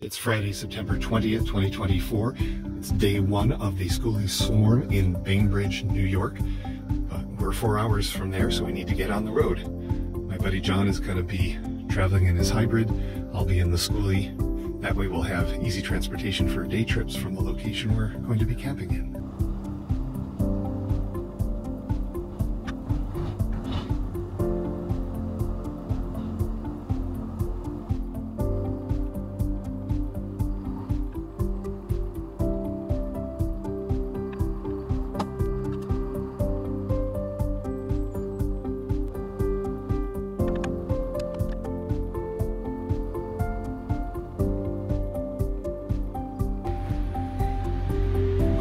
It's Friday, September 20th, 2024. It's day one of the Skoolie Swarm in Bainbridge, New York. But we're 4 hours from there, so we need to get on the road. My buddy John is going to be traveling in his hybrid. I'll be in the Skoolie. That way we'll have easy transportation for day trips from the location we're going to be camping in.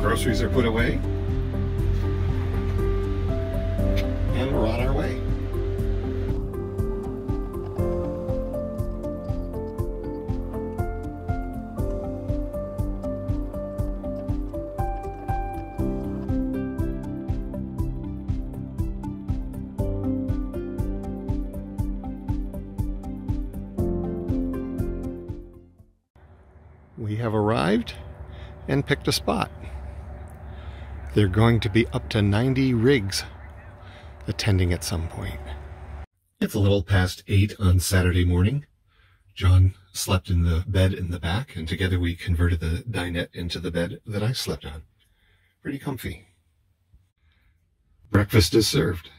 Groceries are put away, and we're on our way. We have arrived and picked a spot. They're going to be up to 90 rigs attending at some point. It's a little past 8 on Saturday morning. John slept in the bed in the back, and together we converted the dinette into the bed that I slept on. Pretty comfy. Breakfast is served.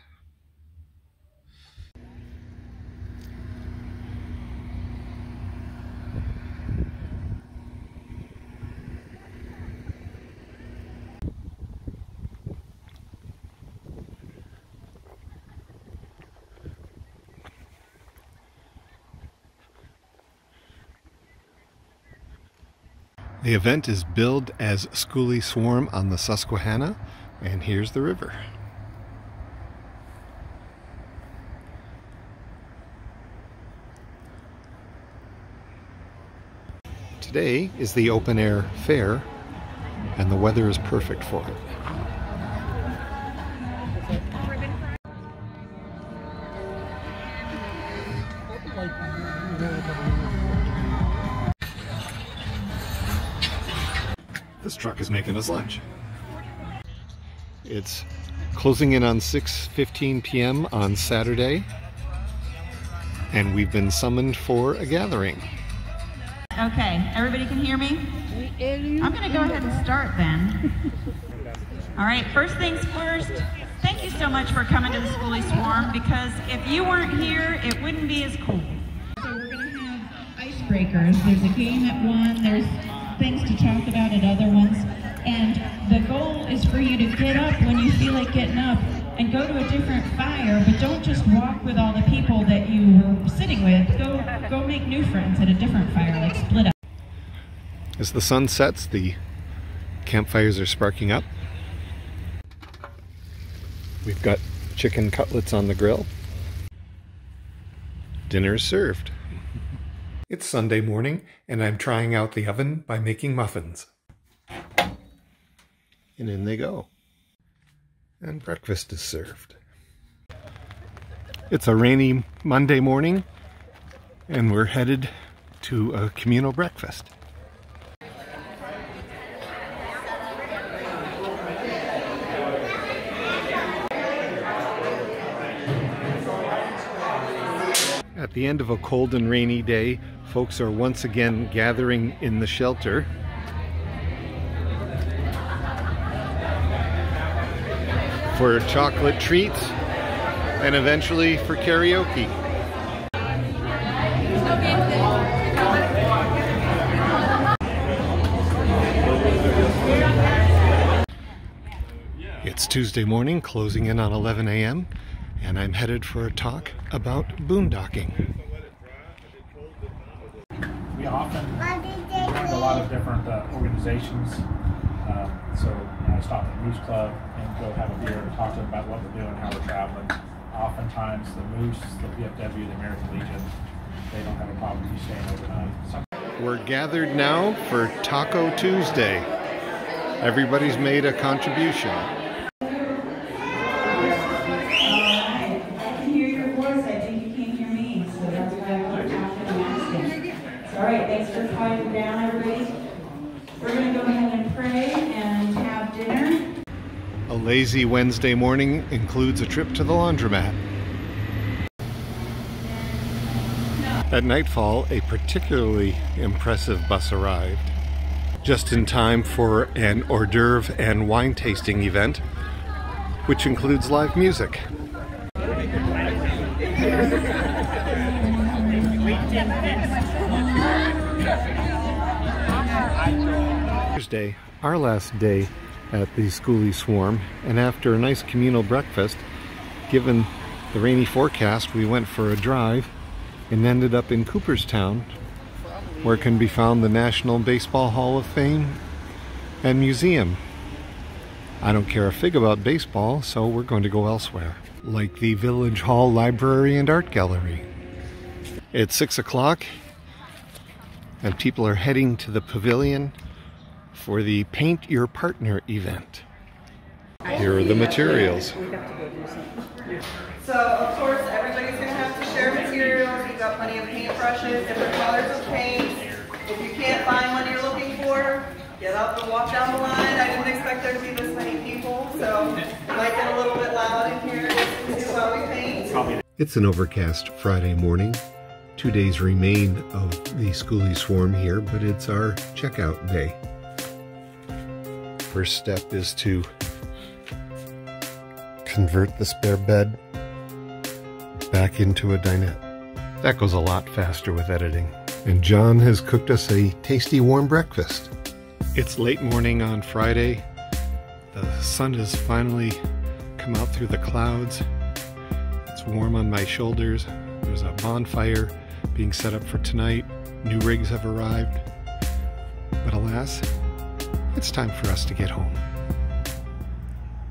The event is billed as Skoolie Swarm on the Susquehanna, and here's the river. Today is the open air fair, and the weather is perfect for it. This truck is making us lunch. It's closing in on 6:15 p.m. on Saturday, and we've been summoned for a gathering. Okay, everybody can hear me? I'm gonna go ahead and start then. All right, first things first, thank you so much for coming to the Skoolie Swarm, because if you weren't here, it wouldn't be as cool. So we're gonna have icebreakers. There's a game at one, there's things to talk about at other ones, and the goal is for you to get up when you feel like getting up and go to a different fire, but don't just walk with all the people that you were sitting with. Go make new friends at a different fire, like split up. As the sun sets, the campfires are sparking up. We've got chicken cutlets on the grill. Dinner is served. It's Sunday morning, and I'm trying out the oven by making muffins. And in they go. And breakfast is served. It's a rainy Monday morning, and we're headed to a communal breakfast. At the end of a cold and rainy day, folks are once again gathering in the shelter. For chocolate treats, and eventually for karaoke. It's Tuesday morning, closing in on 11 a.m. and I'm headed for a talk about boondocking. We often work with a lot of different organizations, so I stop at Moose Club and go have a beer and talk to them about what we're doing, how we're traveling. Oftentimes the Moose, the PFW, the American Legion, they don't have a problem with you staying overnight. We're gathered now for Taco Tuesday. Everybody's made a contribution. All right, thanks for coming down. down, everybody. We're going to go ahead and pray and have dinner. A lazy Wednesday morning includes a trip to the laundromat. At nightfall, a particularly impressive bus arrived, just in time for an hors d'oeuvre and wine tasting event, which includes live music. Thursday, our last day at the Skoolie Swarm, and after a nice communal breakfast, given the rainy forecast, we went for a drive and ended up in Cooperstown, where can be found the National Baseball Hall of Fame and Museum. I don't care a fig about baseball, so we're going to go elsewhere, like the Village Hall Library and Art Gallery. It's 6 o'clock, and people are heading to the pavilion for the Paint Your Partner event. Here are the materials. So, of course, everybody's going to have to share materials. You've got plenty of paintbrushes, different colors of paint. If you can't find one you're looking for, get up and walk down the line. I didn't expect there to be this many people, so it might get a little bit loud in here while we paint. It's an overcast Friday morning. 2 days remain of the Skoolie Swarm here, but it's our checkout day. First step is to convert the spare bed back into a dinette. That goes a lot faster with editing. And John has cooked us a tasty warm breakfast. It's late morning on Friday. The sun has finally come out through the clouds. It's warm on my shoulders. There's a bonfire being set up for tonight. New rigs have arrived. But alas, it's time for us to get home.